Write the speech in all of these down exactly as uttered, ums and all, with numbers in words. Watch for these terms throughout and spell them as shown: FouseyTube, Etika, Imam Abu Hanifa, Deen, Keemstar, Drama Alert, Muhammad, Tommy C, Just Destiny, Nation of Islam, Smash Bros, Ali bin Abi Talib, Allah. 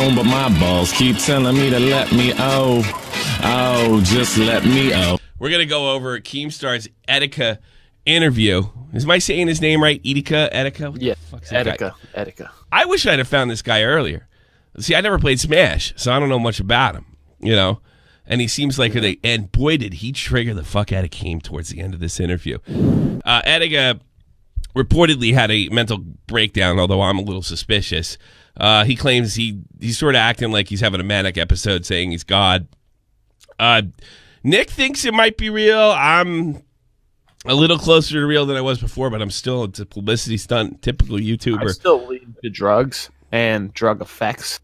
But my balls keep telling me to let me oh, oh, just let me oh. We're going to go over Keemstar's Etika interview. Am I saying his name right? Etika? Etika? What yeah, Etika. Etika. I wish I'd have found this guy earlier. See, I never played Smash, so I don't know much about him, you know? And he seems like, yeah. a, and boy, did he trigger the fuck out of Keem towards the end of this interview. Uh, Etika reportedly had a mental breakdown, although I'm a little suspicious. Uh, he claims he, he's sort of acting like he's having a manic episode, saying he's God. Uh, Nick thinks it might be real. I'm a little closer to real than I was before, but I'm still a publicity stunt, typical YouTuber. I still lean to drugs and drug effects.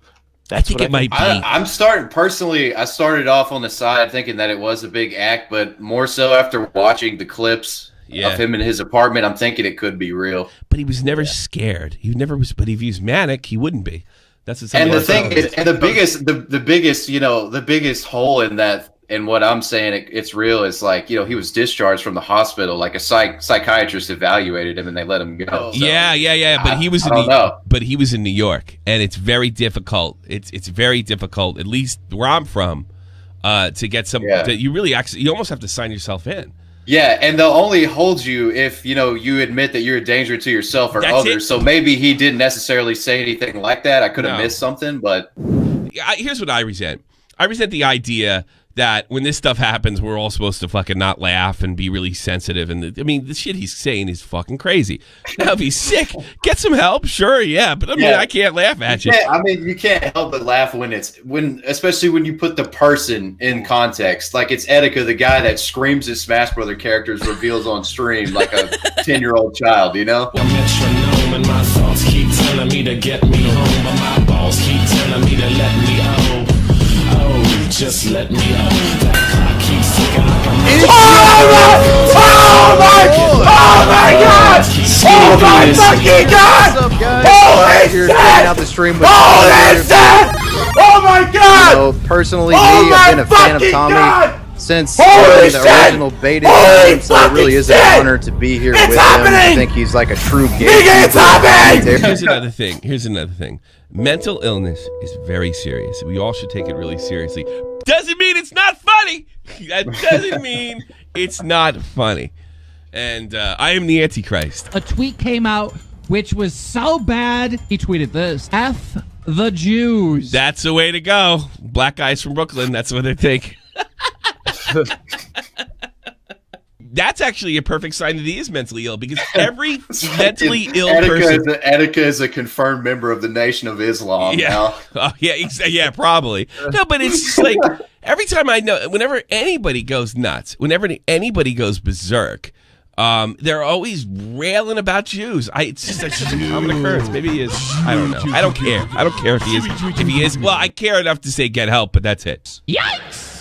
That's I think what it I might be. I, I'm starting, personally, I started off on the side thinking that it was a big act, but more so after watching the clips. Yeah. Of him in his apartment, I'm thinking it could be real. But he was never yeah. scared. He never was. But if he's manic, he wouldn't be. That's what and the thing is, and the biggest, the the biggest, you know, the biggest hole in that, in what I'm saying, it, it's real. Is like, you know, he was discharged from the hospital. Like a psych psychiatrist evaluated him and they let him go. So yeah, yeah, yeah. But he was, I, in I don't know. But he was in New York, and it's very difficult. It's it's very difficult. At least where I'm from, uh, to get some. Yeah. To, you really actually, you almost have to sign yourself in. Yeah, and they'll only hold you if, you know, you admit that you're a danger to yourself or That's others. It. So maybe he didn't necessarily say anything like that. I could have no. missed something, but... I, here's what I resent. I resent the idea that when this stuff happens, we're all supposed to fucking not laugh and be really sensitive. And the, I mean, the shit he's saying is fucking crazy. Now, if he's sick, get some help, sure, yeah. But I mean, yeah. I can't laugh at you. you. I mean, you can't help but laugh when it's when, especially when you put the person in context. Like it's Etika, the guy that screams his Smash Brother characters reveals on stream like a ten-year-old child, you know. Well, metronome and my thoughts keep telling me to get me home, but my balls keep telling me to let me out. Oh, just let me know that clock keeps ticking like I'm not. Oh, oh my! Oh my God! Oh my fucking God! Holy shit! Holy shit! Oh my God! Personally, me, I've been a fan of Tommy since the original beta time, so it really is an honor to be here with him. I think he's like a true gay. Here's another thing. Here's another thing. Mental illness is very serious. We all should take it really seriously. Doesn't mean it's not funny. That doesn't mean it's not funny. And uh, I am the Antichrist. A tweet came out which was so bad. He tweeted this. F the Jews. That's the way to go. Black guys from Brooklyn. That's what they think. That's actually a perfect sign that he is mentally ill, because every mentally ill Etika person... Is a, Etika is a confirmed member of the Nation of Islam yeah. now. Oh, yeah, yeah, probably. No, but it's just like, every time I know, whenever anybody goes nuts, whenever anybody goes berserk, um, they're always railing about Jews. I, it's just such a common occurrence. Maybe he is. I don't know. I don't care. I don't care if he is. If he is, well, I care enough to say get help, but that's it. Yikes!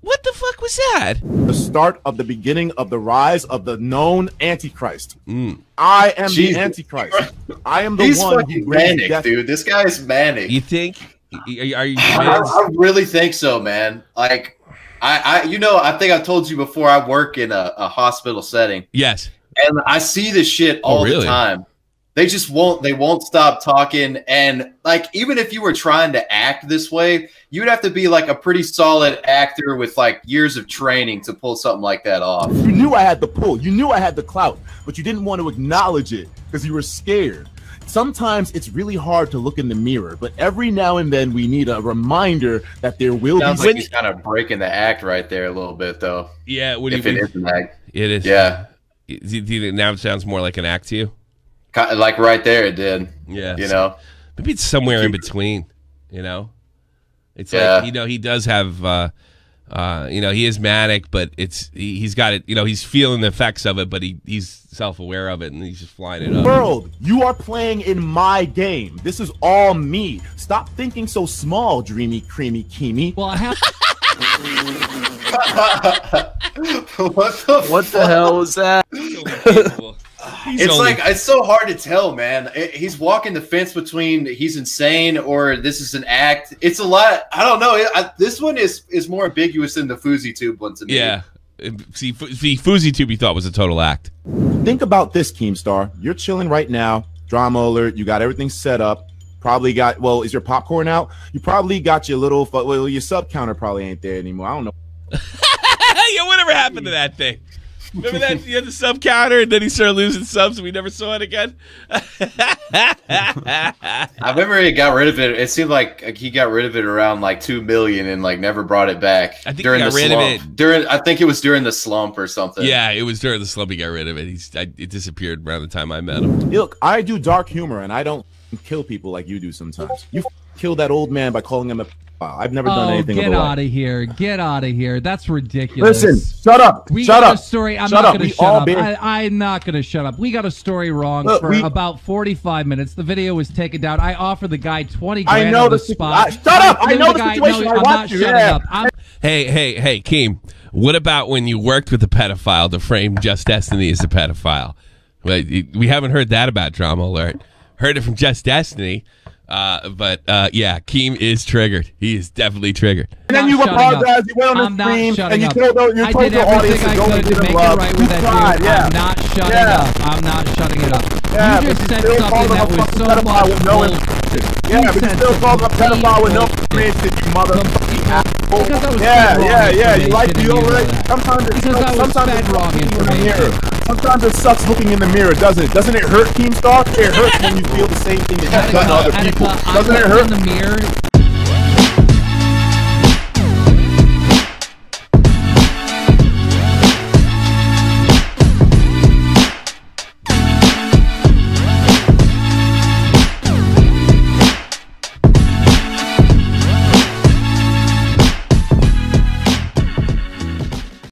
What the fuck was that? The start of the beginning of the rise of the known Antichrist. Mm. I am Jesus. the Antichrist. I am the He's one who manic, death. dude. This guy is manic. You think? Are you? Are you I, I really think so, man. Like, I, I, you know, I think I told you before. I work in a, a hospital setting. Yes. And I see this shit all oh, really? the time. They just won't. They won't stop talking, and like even if you were trying to act this way, you'd have to be like a pretty solid actor with like years of training to pull something like that off. You knew I had the pull. You knew I had the clout, but you didn't want to acknowledge it because you were scared. Sometimes it's really hard to look in the mirror, but every now and then we need a reminder that there will Sounds be. Like he's kind of breaking the act right there a little bit, though. Yeah, what do you think? It is an act. It is. Yeah. Now it sounds more like an act to you. Like right there, it did. Yeah, you know, maybe it's somewhere in between. You know, it's yeah. like you know he does have, uh, uh, you know, he is manic, but it's he, he's got it. You know, he's feeling the effects of it, but he he's self-aware of it, and he's just flying it up. World, you are playing in my game. This is all me. Stop thinking so small, dreamy, creamy, keamy. Well, I have. what the what the hell was that? He's it's only... like it's so hard to tell, man. It, he's walking the fence between he's insane or this is an act. It's a lot. I don't know. It, I, this one is is more ambiguous than the FouseyTube one to me. Yeah. See, the FouseyTube you thought was a total act. Think about this, Keemstar. You're chilling right now. Drama alert. You got everything set up. probably got, well, is your popcorn out? You probably got your little, well, your sub counter probably ain't there anymore. I don't know. Yeah, whatever happened to that thing? Remember that you had the sub counter, and then he started losing subs, and we never saw it again. I remember he got rid of it. It seemed like he got rid of it around like two million, and like never brought it back. I think during he got the rid slump. Of it. During, I think it was during the slump or something. Yeah, it was during the slump. He got rid of it. He's, I, it disappeared around the time I met him. Look, I do dark humor, and I don't kill people like you do sometimes. You killed that old man by calling him a. Wow, I've never done oh, anything. Get out of here! Get out of here! That's ridiculous. Listen, shut up! We shut got up! A story. I'm shut not going to shut up. I, I'm not going to shut up. We got a story wrong Look, for we... about forty-five minutes. The video was taken down. I offered the guy twenty grand on the, the spot. I, shut up! I, I know the, the situation. Guy, no, I I'm want you. Yeah. Up. Hey, hey, hey, Keem. What about when you worked with a pedophile to frame Just Destiny as a pedophile? We haven't heard that about Drama Alert. Heard it from Just Destiny. Uh, but uh, yeah, Keem is triggered. He is definitely triggered. And then you apologized. You went on the stream and you told the audience to go and give him love. You tried, yeah. I'm not shutting up. I'm not shutting it up. Yeah, you just said something that was so much bullshit. Yeah, but you still called him a pedophile with no reason, you motherfucking. Yeah, yeah, yeah. You like the old way. Sometimes it's sometimes wrong information. Sometimes it sucks looking in the mirror, doesn't it? Doesn't it hurt, Keemstar? It hurts when you feel the same thing that you've done to other people. Doesn't it hurt?